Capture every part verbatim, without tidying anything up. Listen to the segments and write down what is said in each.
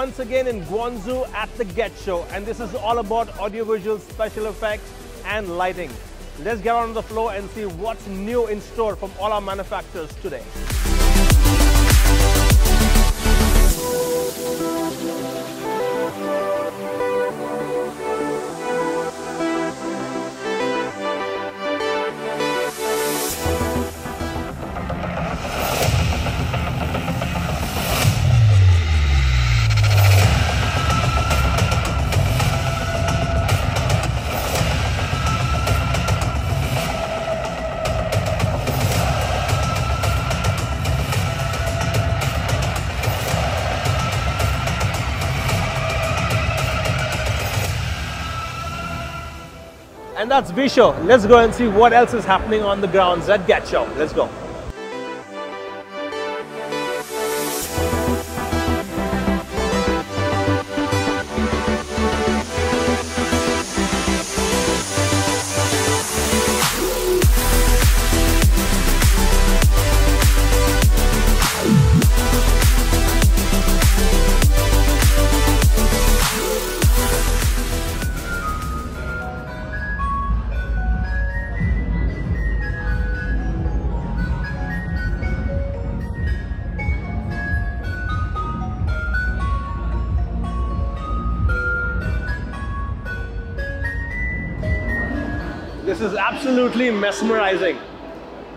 once again in Guangzhou at the GetShow, and this is all about audiovisual special effects and lighting. Let's get on the floor and see what's new in store from all our manufacturers today. And that's GetShow. Let's go and see what else is happening on the grounds at GetShow. Let's go. This is absolutely mesmerizing.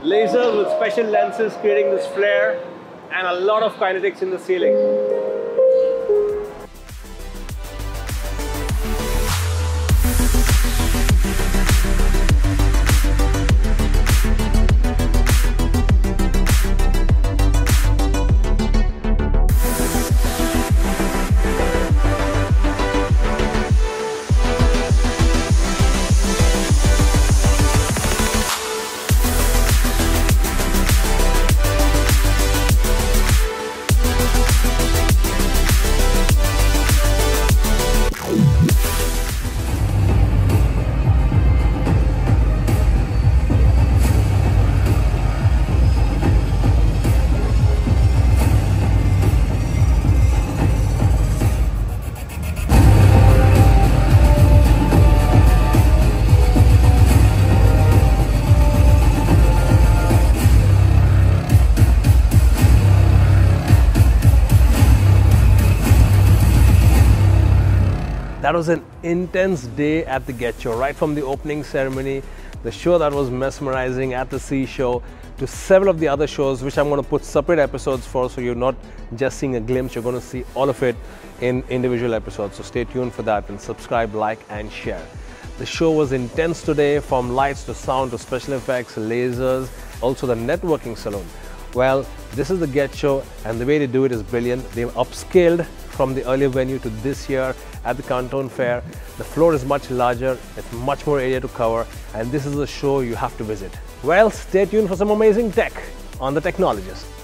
Lasers with special lenses creating this flare and a lot of kinetics in the ceiling. That was an intense day at the GetShow, right from the opening ceremony, the show that was mesmerizing at the Sea Show, to several of the other shows, which I'm going to put separate episodes for, so you're not just seeing a glimpse, you're going to see all of it in individual episodes. So stay tuned for that and subscribe, like and share. The show was intense today, from lights to sound to special effects, lasers, also the networking salon. Well, this is the GetShow, and the way they do it is brilliant. They've upscaled from the earlier venue to this year at the Canton Fair. The floor is much larger, it's much more area to cover, and this is a show you have to visit. Well, stay tuned for some amazing tech on The Technologist.